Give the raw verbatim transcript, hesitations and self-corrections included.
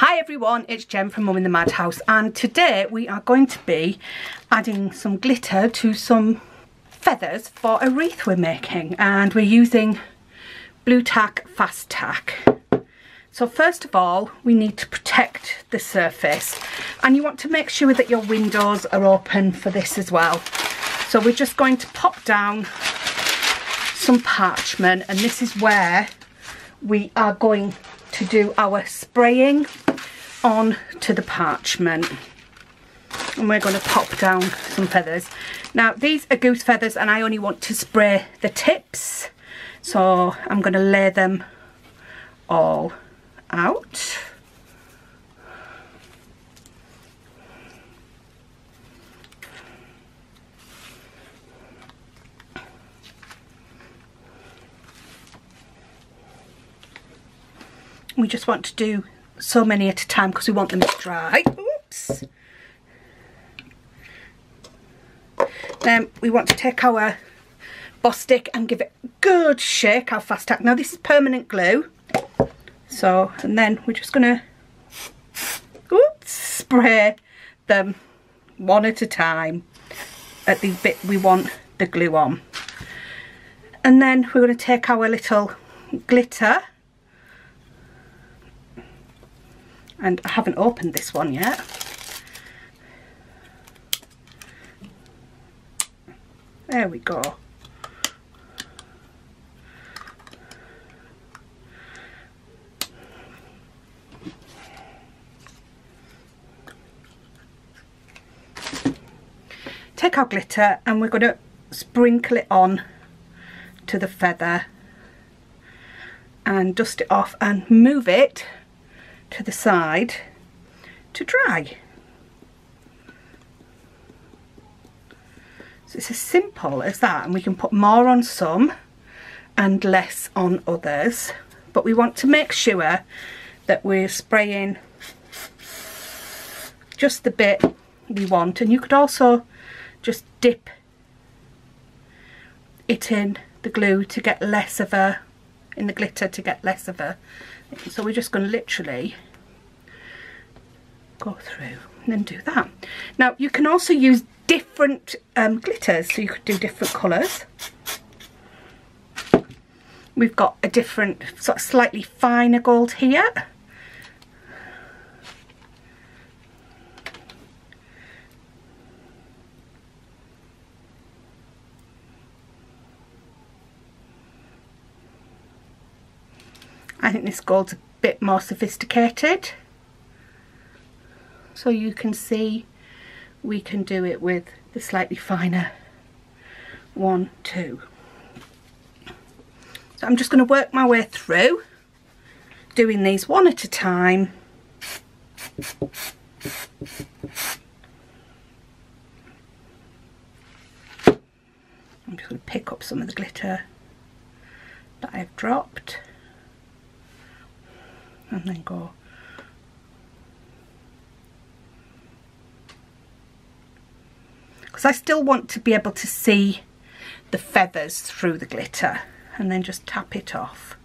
Hi everyone, it's Jen from Mum in the Madhouse, and today we are going to be adding some glitter to some feathers for a wreath we're making, and we're using Blue Tack Fast Tack. So first of all, we need to protect the surface, and you want to make sure that your windows are open for this as well. So we're just going to pop down some parchment, and this is where we are going to do our spraying on to the parchment, and we're going to pop down some feathers. Now these are goose feathers, and I only want to spray the tips, so I'm going to lay them all out. We just want to do so many at a time because we want them to dry. Oops. Then we want to take our Bostik and give it a good shake, our Fast Tack. Now this is permanent glue. So, and then we're just going to oops, spray them one at a time at the bit we want the glue on. And then we're going to take our little glitter. And I haven't opened this one yet. There we go. Take our glitter and we're going to sprinkle it on to the feather and dust it off and move it to the side to dry. So it's as simple as that, and we can put more on some and less on others, but we want to make sure that we're spraying just the bit we want. And you could also just dip it in the glue to get less of a in the glitter to get less of a. So we're just going to literally go through and then do that. Now you can also use different um, glitters, so you could do different colours. We've got a different, sort of slightly finer gold here. I think this gold's a bit more sophisticated, so you can see we can do it with the slightly finer one too. So I'm just going to work my way through, doing these one at a time. I'm just going to pick up some of the glitter that I've dropped. And then go because I still want to be able to see the feathers through the glitter, and then just tap it off.